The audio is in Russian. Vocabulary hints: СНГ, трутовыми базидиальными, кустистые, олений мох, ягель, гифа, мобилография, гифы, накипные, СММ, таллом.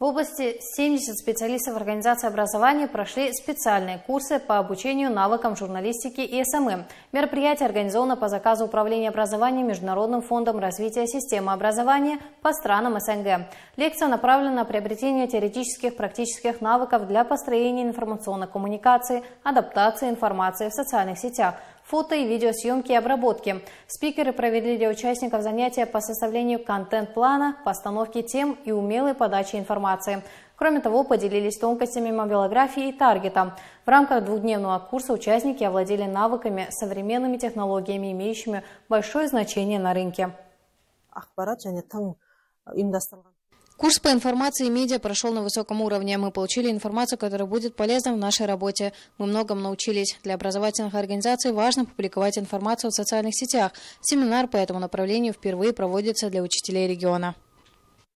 В области 70 специалистов организации образования прошли специальные курсы по обучению навыкам журналистики и СММ. Мероприятие организовано по заказу Управления образования Международным фондом развития системы образования по странам СНГ. Лекция направлена на приобретение теоретических и практических навыков для построения информационной коммуникации, адаптации информации в социальных сетях, фото- и видеосъемки и обработки. Спикеры провели для участников занятия по составлению контент-плана, постановке тем и умелой подаче информации. Кроме того, поделились тонкостями мобилографии и таргета. В рамках двухдневного курса участники овладели навыками, современными технологиями, имеющими большое значение на рынке. Курс по информации и медиа прошел на высоком уровне. Мы получили информацию, которая будет полезна в нашей работе. Мы многому научились. Для образовательных организаций важно публиковать информацию в социальных сетях. Семинар по этому направлению впервые проводится для учителей региона.